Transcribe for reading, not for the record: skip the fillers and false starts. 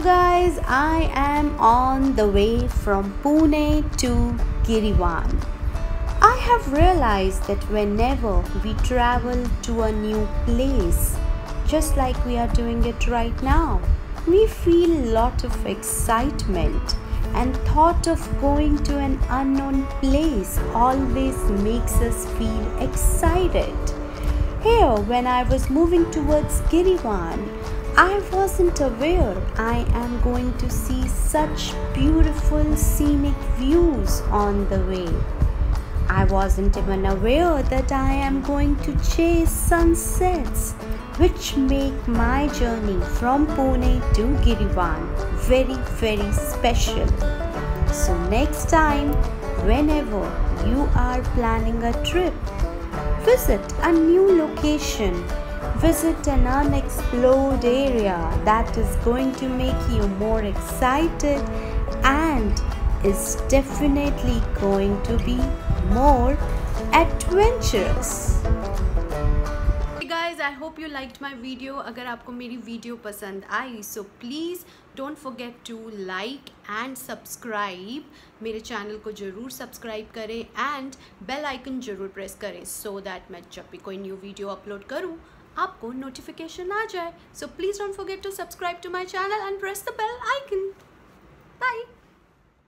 Hello guys, I am on the way from Pune to Girivan. I have realized that whenever we travel to a new place, just like we are doing it right now, we feel a lot of excitement, and thought of going to an unknown place always makes us feel excited. Here, when I was moving towards Girivan, I wasn't aware I am going to see such beautiful scenic views on the way. I wasn't even aware that I am going to chase sunsets, which make my journey from Pune to Girivan very, very special. So next time, whenever you are planning a trip, visit a new location. Visit an unexplored area that is going to make you more excited and is definitely going to be more adventurous. Hey guys, I hope you liked my video. Agar aapko meri video pasand aayi, so please don't forget to like and subscribe. मेरे channel को ज़रूर subscribe करें and bell icon ज़रूर press करें so that मैं जब भी कोई new video upload करूँ आपको नोटिफिकेशन आ जाए. So please don't forget to subscribe to my channel and press the bell icon. Bye.